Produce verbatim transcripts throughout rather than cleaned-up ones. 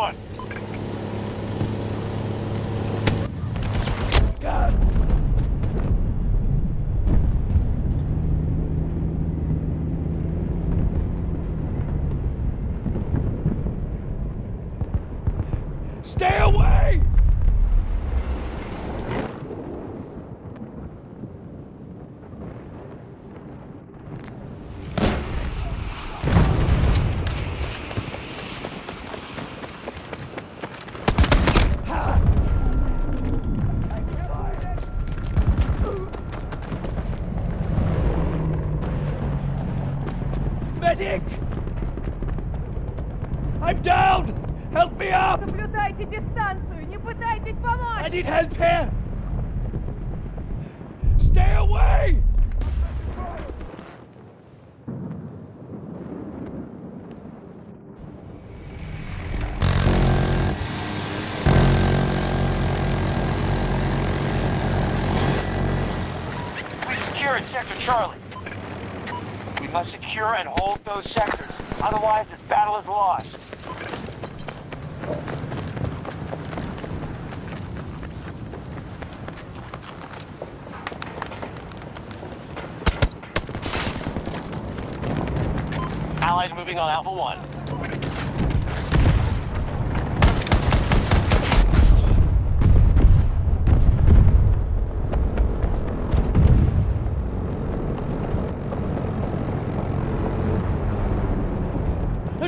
one. God. Stay away! Medic! I'm down! Help me up! Соблюдайте дистанцию, не пытайтесь помочь! I need help here! Stay away! We secured Sector Charlie. We must secure and hold those sectors, otherwise this battle is lost. Allies moving on Alpha One.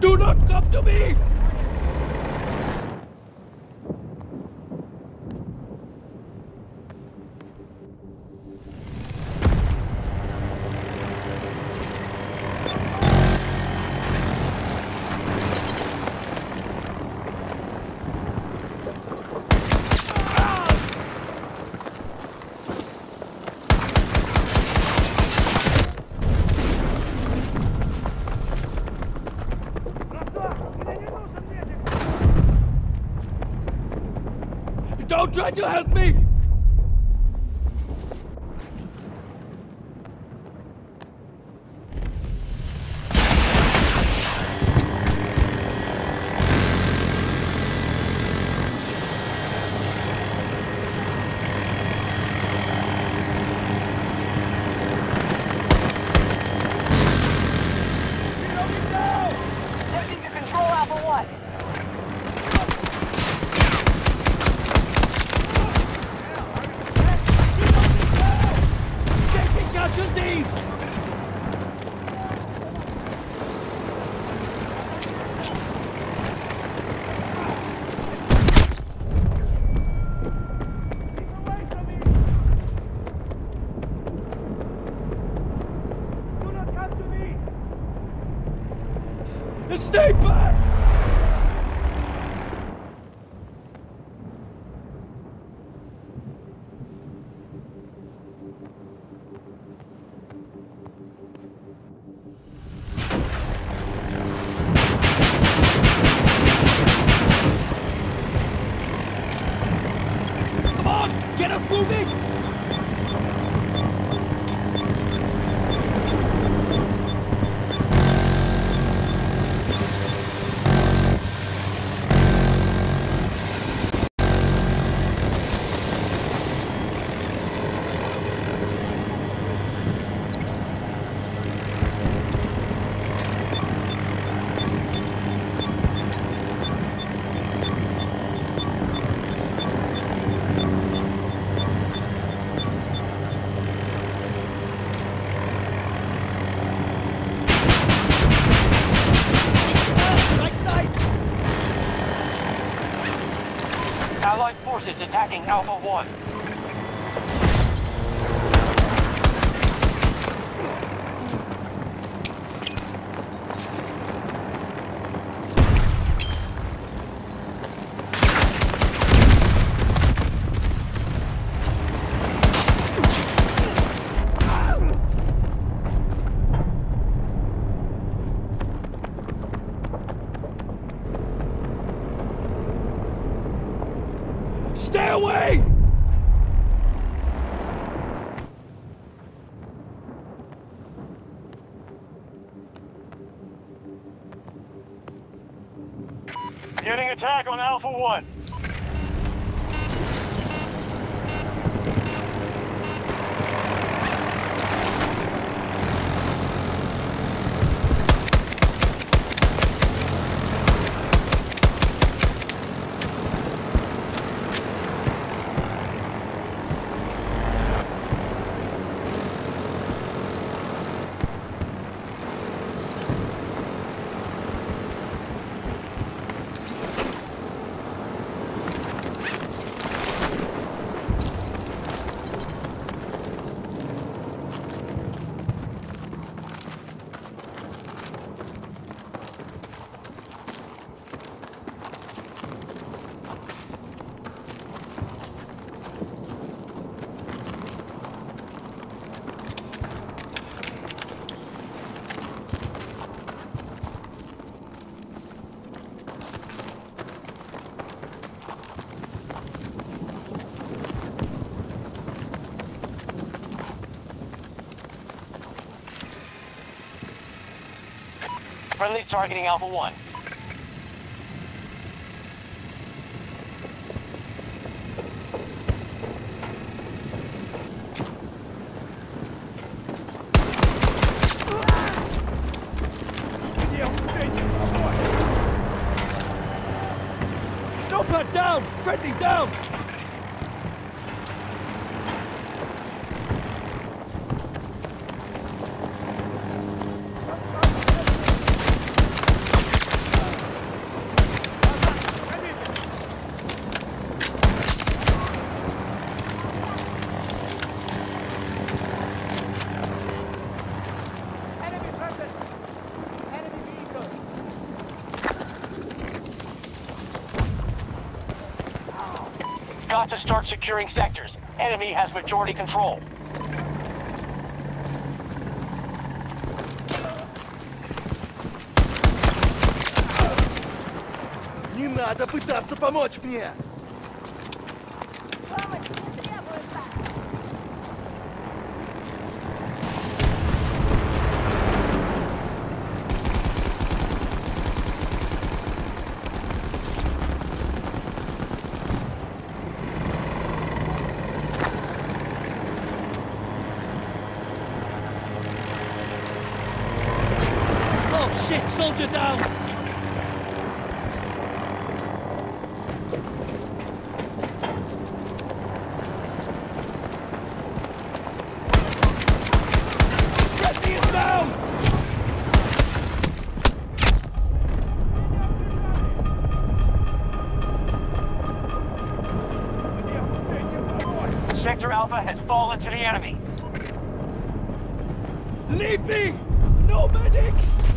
Do not come to me! Don't try to help me! Stay back! Come on! Get us moving! Allied forces attacking Alpha One. Stay away! Beginning attack on Alpha One. Friendly's targeting Alpha One. Snowpad down! Friendly down! Got to start securing sectors. Enemy has majority control. Не надо пытаться помочь мне. Shit, soldier down! Get these down! Sector Alpha has fallen to the enemy. Leave me! No medics!